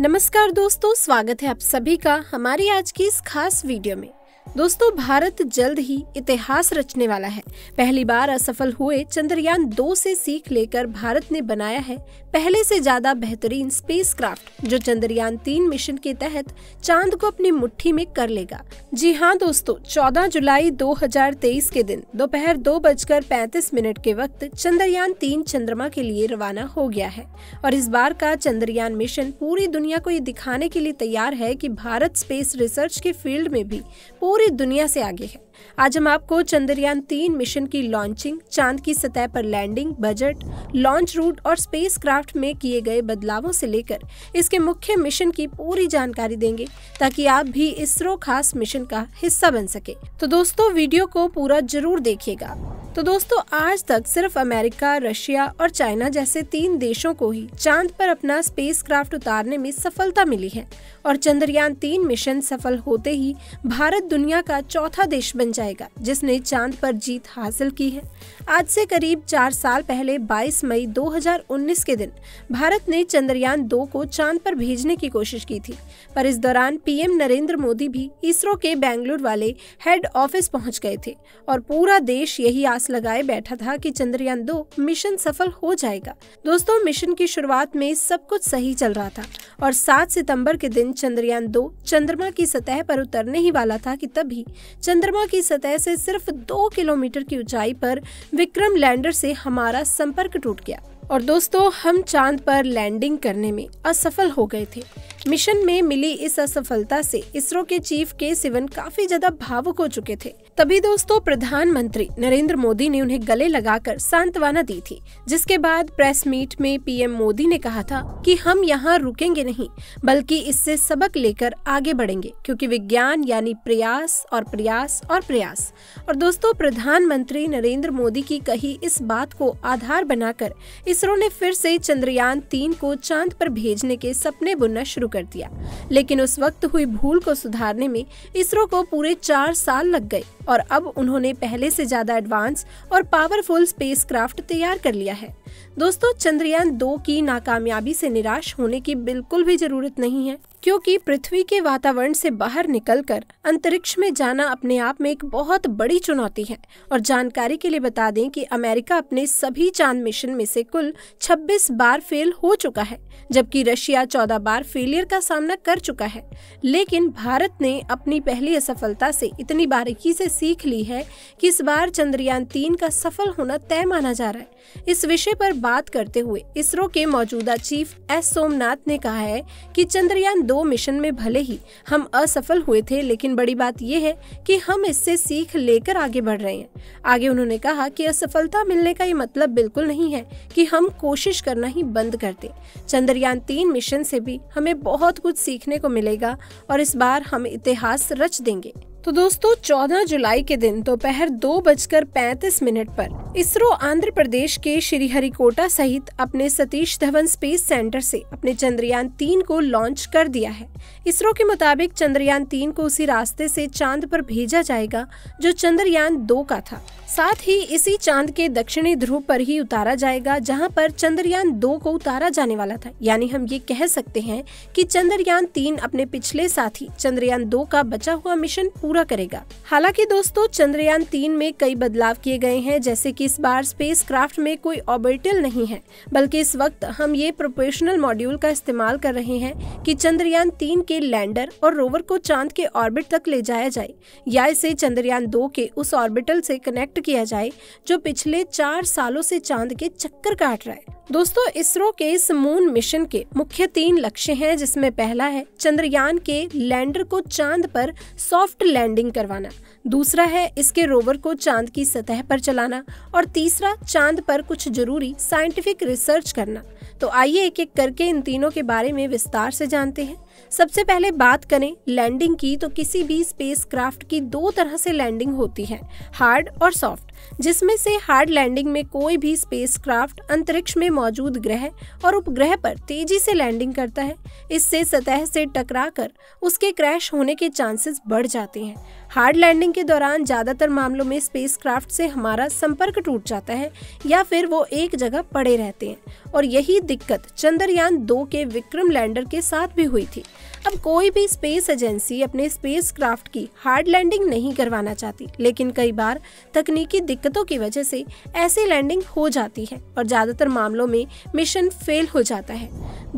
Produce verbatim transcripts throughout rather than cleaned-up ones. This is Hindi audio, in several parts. नमस्कार दोस्तों, स्वागत है आप सभी का हमारी आज की इस खास वीडियो में। दोस्तों, भारत जल्द ही इतिहास रचने वाला है। पहली बार असफल हुए चंद्रयान दो से सीख लेकर भारत ने बनाया है पहले से ज्यादा बेहतरीन स्पेसक्राफ्ट, जो चंद्रयान तीन मिशन के तहत चांद को अपनी मुट्ठी में कर लेगा। जी हाँ दोस्तों, चौदह जुलाई दो हजार तेईस के दिन दोपहर दो बजकर पैंतीस मिनट के वक्त चंद्रयान तीन चंद्रमा के लिए रवाना हो गया है और इस बार का चंद्रयान मिशन पूरी दुनिया को ये दिखाने के लिए तैयार है कि भारत स्पेस रिसर्च के फील्ड में भी पूरी दुनिया से आगे है। आज हम आपको चंद्रयान तीन मिशन की लॉन्चिंग, चांद की सतह पर लैंडिंग, बजट, लॉन्च रूट और स्पेसक्राफ्ट में किए गए बदलावों से लेकर इसके मुख्य मिशन की पूरी जानकारी देंगे, ताकि आप भी इसरो खास मिशन का हिस्सा बन सके। तो दोस्तों, वीडियो को पूरा जरूर देखिएगा। तो दोस्तों, आज तक सिर्फ अमेरिका, रशिया और चाइना जैसे तीन देशों को ही चांद पर अपना स्पेसक्राफ्ट उतारने में सफलता मिली है और चंद्रयान तीन मिशन सफल होते ही भारत दुनिया का चौथा देश बन जाएगा जिसने चांद पर जीत हासिल की है। आज से करीब चार साल पहले बाईस मई दो हजार उन्नीस के दिन भारत ने चंद्रयान दो को चांद पर भेजने की कोशिश की थी, पर इस दौरान पीएम नरेंद्र मोदी भी इसरो के बेंगलुरु वाले हेड ऑफिस पहुँच गए थे और पूरा देश यही लगाए बैठा था कि चंद्रयान दो मिशन सफल हो जाएगा। दोस्तों, मिशन की शुरुआत में सब कुछ सही चल रहा था और सात सितंबर के दिन चंद्रयान दो चंद्रमा की सतह पर उतरने ही वाला था कि तभी चंद्रमा की सतह से सिर्फ दो किलोमीटर की ऊंचाई पर विक्रम लैंडर से हमारा संपर्क टूट गया और दोस्तों, हम चांद पर लैंडिंग करने में असफल हो गए थे। मिशन में मिली इस असफलता से इसरो के चीफ के सिवन काफी ज्यादा भावुक हो चुके थे। तभी दोस्तों, प्रधानमंत्री नरेंद्र मोदी ने उन्हें गले लगाकर सांत्वना दी थी, जिसके बाद प्रेस मीट में पीएम मोदी ने कहा था कि हम यहाँ रुकेंगे नहीं, बल्कि इससे सबक लेकर आगे बढ़ेंगे, क्योंकि विज्ञान यानी प्रयास और प्रयास और प्रयास। और दोस्तों, प्रधानमंत्री नरेंद्र मोदी की कही इस बात को आधार बनाकर इसरो ने फिर से चंद्रयान तीन को चांद पर भेजने के सपने बुनना शुरू कर दिया, लेकिन उस वक्त हुई भूल को सुधारने में इसरो को पूरे चार साल लग गए और अब उन्होंने पहले से ज्यादा एडवांस और पावरफुल स्पेसक्राफ्ट तैयार कर लिया है। दोस्तों, चंद्रयान दो की नाकामयाबी से निराश होने की बिल्कुल भी जरूरत नहीं है, क्योंकि पृथ्वी के वातावरण से बाहर निकलकर अंतरिक्ष में जाना अपने आप में एक बहुत बड़ी चुनौती है। और जानकारी के लिए बता दें कि अमेरिका अपने सभी चांद मिशन में से कुल छब्बीस बार फेल हो चुका है, जबकि रशिया चौदह बार फेलियर का सामना कर चुका है। लेकिन भारत ने अपनी पहली असफलता से इतनी बारीकी से सीख ली है कि इस बार चंद्रयान तीन का सफल होना तय माना जा रहा है। इस विषय पर बात करते हुए इसरो के मौजूदा चीफ एस सोमनाथ ने कहा है कि चंद्रयान दो मिशन में भले ही हम असफल हुए थे, लेकिन बड़ी बात यह है कि हम इससे सीख लेकर आगे बढ़ रहे हैं। आगे उन्होंने कहा कि असफलता मिलने का ये मतलब बिल्कुल नहीं है कि हम कोशिश करना ही बंद कर दें। चंद्रयान तीन मिशन से भी हमें बहुत कुछ सीखने को मिलेगा और इस बार हम इतिहास रच देंगे। तो दोस्तों, चौदह जुलाई के दिन दोपहर दो बजकर पैंतीस मिनट पर इसरो आंध्र प्रदेश के श्रीहरिकोटा सहित अपने सतीश धवन स्पेस सेंटर से अपने चंद्रयान तीन को लॉन्च कर दिया है। इसरो के मुताबिक चंद्रयान तीन को उसी रास्ते से चांद पर भेजा जाएगा जो चंद्रयान दो का था। साथ ही इसी चांद के दक्षिणी ध्रुव पर ही उतारा जाएगा जहां पर चंद्रयान दो को उतारा जाने वाला था। यानी हम ये कह सकते हैं कि चंद्रयान तीन अपने पिछले साथी चंद्रयान दो का बचा हुआ मिशन पूरा करेगा। हालांकि दोस्तों, चंद्रयान तीन में कई बदलाव किए गए हैं, जैसे कि इस बार स्पेसक्राफ्ट में कोई ऑर्बिटल नहीं है, बल्कि इस वक्त हम ये प्रोपेशनल मॉड्यूल का इस्तेमाल कर रहे हैं कि चंद्रयान तीन के लैंडर और रोवर को चांद के ऑर्बिट तक ले जाया जाए या इसे चंद्रयान दो के उस ऑर्बिटल से कनेक्ट किया जाए जो पिछले चार सालों से चांद के चक्कर काट रहा है। दोस्तों, इसरो के इस मून मिशन के मुख्य तीन लक्ष्य हैं, जिसमें पहला है चंद्रयान के लैंडर को चांद पर सॉफ्ट लैंडिंग करवाना, दूसरा है इसके रोवर को चांद की सतह पर चलाना और तीसरा चांद पर कुछ जरूरी साइंटिफिक रिसर्च करना। तो आइए एक एक करके इन तीनों के बारे में विस्तार से जानते हैं। सबसे पहले बात करें लैंडिंग की, तो किसी भी स्पेसक्राफ्ट की दो तरह से लैंडिंग होती है, हार्ड और सॉफ्ट, जिसमें से हार्ड लैंडिंग में कोई भी स्पेसक्राफ्ट अंतरिक्ष में मौजूद ग्रह और उपग्रह पर तेजी से लैंडिंग करता है। इससे सतह से टकराकर उसके क्रैश होने के चांसेस बढ़ जाते हैं। हार्ड लैंडिंग के दौरान ज़्यादातर मामलों में स्पेसक्राफ्ट से हमारा संपर्क टूट जाता है या फिर वो एक जगह पड़े रहते हैं, और यही दिक्कत चंद्रयान दो के विक्रम लैंडर के साथ भी हुई थी। अब कोई भी स्पेस एजेंसी अपने स्पेसक्राफ्ट की हार्ड लैंडिंग नहीं करवाना चाहती, लेकिन कई बार तकनीकी दिक्कतों की वजह से ऐसी लैंडिंग हो जाती है और ज़्यादातर मामलों में मिशन फेल हो जाता है।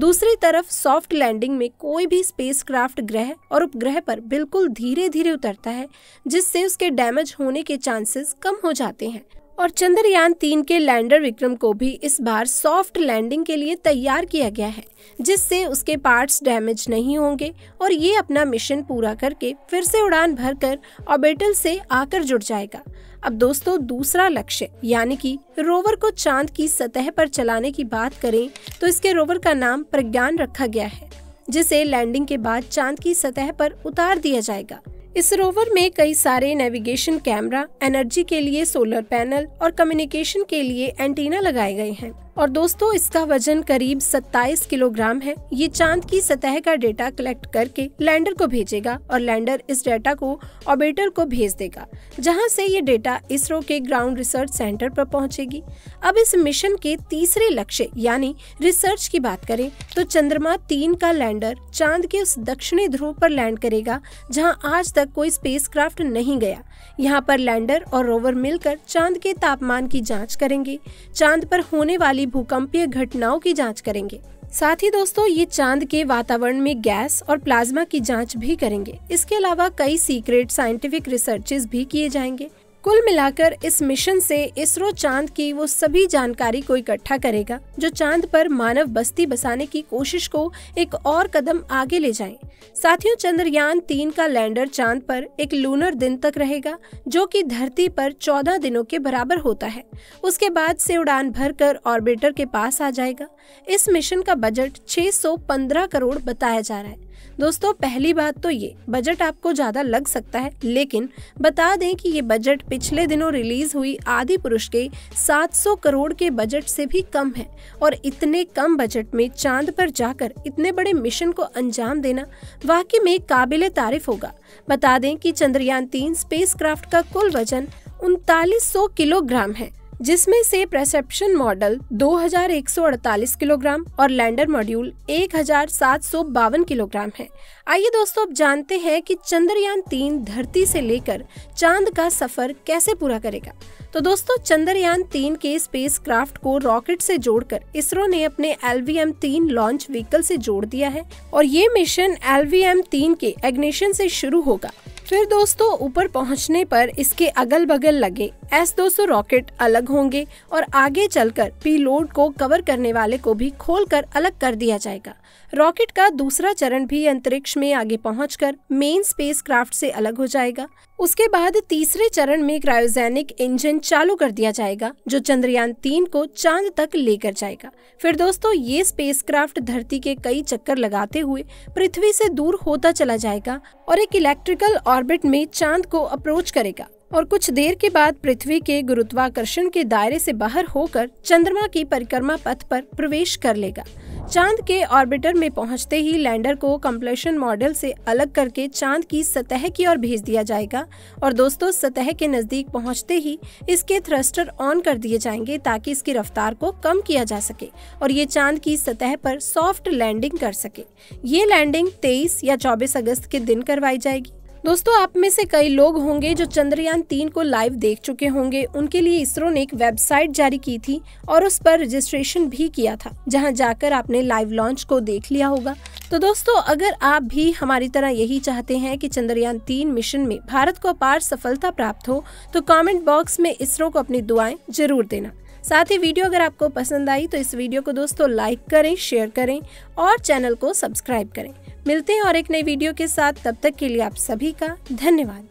दूसरी तरफ सॉफ्ट लैंडिंग में कोई भी स्पेसक्राफ्ट ग्रह और उपग्रह पर बिल्कुल धीरे धीरे उतरता है, जिससे उसके डैमेज होने के चांसेस कम हो जाते हैं। और चंद्रयान तीन के लैंडर विक्रम को भी इस बार सॉफ्ट लैंडिंग के लिए तैयार किया गया है, जिससे उसके पार्ट्स डैमेज नहीं होंगे और ये अपना मिशन पूरा करके फिर से उड़ान भरकर ऑर्बिटल से आकर जुड़ जाएगा। अब दोस्तों, दूसरा लक्ष्य यानी कि रोवर को चांद की सतह पर चलाने की बात करें तो इसके रोवर का नाम प्रज्ञान रखा गया है, जिसे लैंडिंग के बाद चांद की सतह पर उतार दिया जाएगा। इस रोवर में कई सारे नेविगेशन कैमरा, एनर्जी के लिए सोलर पैनल और कम्युनिकेशन के लिए एंटीना लगाए गए हैं। और दोस्तों, इसका वजन करीब सत्ताईस किलोग्राम है। ये चांद की सतह का डेटा कलेक्ट करके लैंडर को भेजेगा और लैंडर इस डेटा को ऑर्बिटर को भेज देगा, जहां से ये डेटा इसरो के ग्राउंड रिसर्च सेंटर पर पहुंचेगी। अब इस मिशन के तीसरे लक्ष्य यानी रिसर्च की बात करें तो चंद्रमा तीन का लैंडर चांद के उस दक्षिणी ध्रुव पर लैंड करेगा, जहाँ आज तक कोई स्पेसक्राफ्ट नहीं गया। यहाँ पर लैंडर और रोवर मिलकर चांद के तापमान की जाँच करेंगे, चांद पर होने वाली भूकंपीय घटनाओं की जांच करेंगे। साथ ही दोस्तों, ये चांद के वातावरण में गैस और प्लाज्मा की जांच भी करेंगे। इसके अलावा कई सीक्रेट साइंटिफिक रिसर्चेस भी किए जाएंगे। कुल मिलाकर इस मिशन से इसरो चांद की वो सभी जानकारी को इकट्ठा करेगा जो चांद पर मानव बस्ती बसाने की कोशिश को एक और कदम आगे ले जाए। साथियों, चंद्रयान तीन का लैंडर चांद पर एक लूनर दिन तक रहेगा, जो कि धरती पर चौदह दिनों के बराबर होता है। उसके बाद से उड़ान भरकर ऑर्बिटर के पास आ जाएगा। इस मिशन का बजट छह सौ पंद्रह करोड़ बताया जा रहा है। दोस्तों, पहली बात तो ये बजट आपको ज्यादा लग सकता है, लेकिन बता दें कि ये बजट पिछले दिनों रिलीज हुई आदि पुरुष के सात सौ करोड़ के बजट से भी कम है। और इतने कम बजट में चांद पर जाकर इतने बड़े मिशन को अंजाम देना वाकई में काबिले तारीफ होगा। बता दें कि चंद्रयान तीन स्पेसक्राफ्ट का कुल वजन उनतालीस सौ किलोग्राम है, जिसमें से परसेप्शन मॉडल दो हज़ार एक सौ अड़तालीस किलोग्राम और लैंडर मॉड्यूल एक हज़ार सात सौ बावन किलोग्राम है। आइए दोस्तों, अब जानते हैं कि चंद्रयान तीन धरती से लेकर चांद का सफर कैसे पूरा करेगा। तो दोस्तों, चंद्रयान तीन के स्पेसक्राफ्ट को रॉकेट से जोड़कर इसरो ने अपने एलवीएम तीन लॉन्च व्हीकल से जोड़ दिया है और ये मिशन एलवीएम तीन के इग्निशन से शुरू होगा। फिर दोस्तों, ऊपर पहुंचने पर इसके अगल बगल लगे एस दो सौ रॉकेट अलग होंगे और आगे चलकर पीलोड को कवर करने वाले को भी खोलकर अलग कर दिया जाएगा। रॉकेट का दूसरा चरण भी अंतरिक्ष में आगे पहुंचकर मेन स्पेसक्राफ्ट से अलग हो जाएगा। उसके बाद तीसरे चरण में क्रायोजेनिक इंजन चालू कर दिया जाएगा, जो चंद्रयान तीन को चांद तक लेकर जाएगा। फिर दोस्तों, ये स्पेसक्राफ्ट धरती के कई चक्कर लगाते हुए पृथ्वी से दूर होता चला जाएगा और एक इलेक्ट्रिकल ऑर्बिट में चांद को अप्रोच करेगा और कुछ देर के बाद पृथ्वी के गुरुत्वाकर्षण के दायरे से बाहर होकर चंद्रमा की परिक्रमा पथ पर प्रवेश कर लेगा। चांद के ऑर्बिटर में पहुंचते ही लैंडर को कंप्लेशन मॉडल से अलग करके चांद की सतह की ओर भेज दिया जाएगा और दोस्तों, सतह के नजदीक पहुंचते ही इसके थ्रस्टर ऑन कर दिए जाएंगे ताकि इसकी रफ्तार को कम किया जा सके और ये चांद की सतह पर सॉफ्ट लैंडिंग कर सके। ये लैंडिंग तेईस या चौबीस अगस्त के दिन करवाई जाएगी। दोस्तों, आप में से कई लोग होंगे जो चंद्रयान तीन को लाइव देख चुके होंगे। उनके लिए इसरो ने एक वेबसाइट जारी की थी और उस पर रजिस्ट्रेशन भी किया था, जहां जाकर आपने लाइव लॉन्च को देख लिया होगा। तो दोस्तों, अगर आप भी हमारी तरह यही चाहते हैं कि चंद्रयान तीन मिशन में भारत को अपार सफलता प्राप्त हो तो कॉमेंट बॉक्स में इसरो को अपनी दुआएं जरूर देना। साथ ही वीडियो अगर आपको पसंद आई तो इस वीडियो को दोस्तों लाइक करें, शेयर करें और चैनल को सब्सक्राइब करें। मिलते हैं और एक नई वीडियो के साथ, तब तक के लिए आप सभी का धन्यवाद।